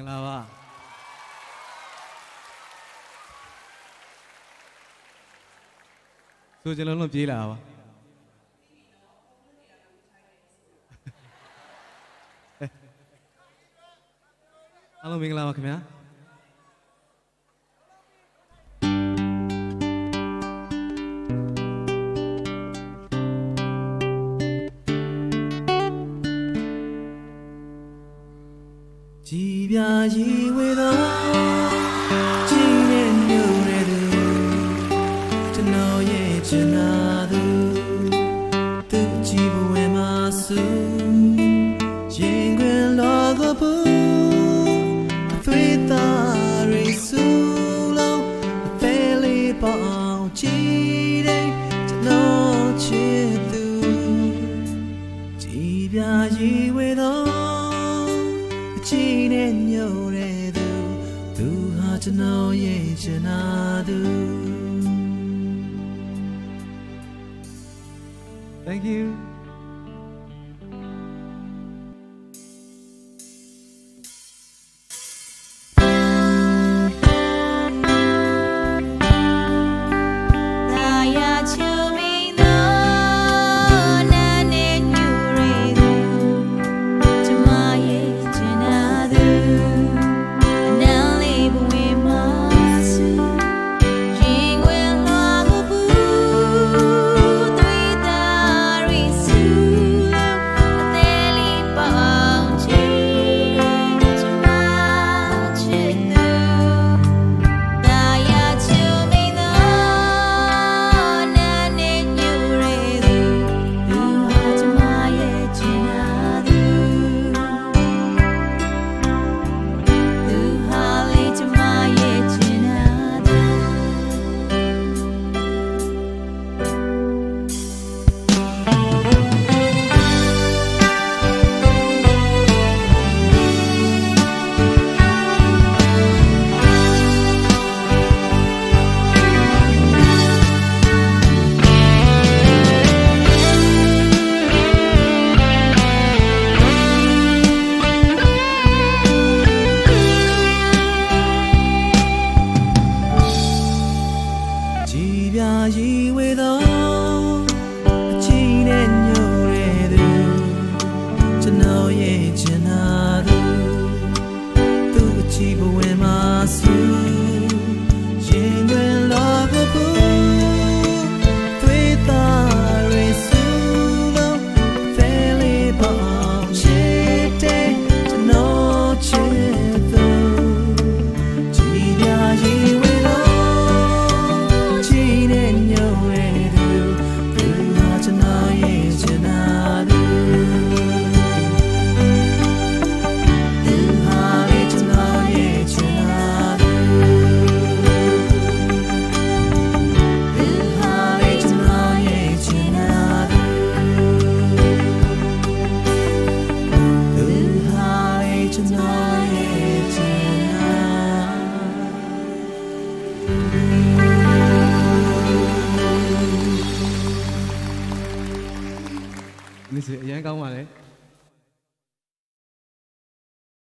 င်္ဂလာပါဆိုကျွန်တော်လုံးပြေးလာပါအားလုံးမင်္ဂလာပါခင်ဗျာ以为的纪念有来的这闹也只拿的都记不为马苏尽管老个不非大人苏老非礼保记得这闹却都即便以为的纪念有来的都哈着闹也着那都 Thank you 你是眼光嘛嘞？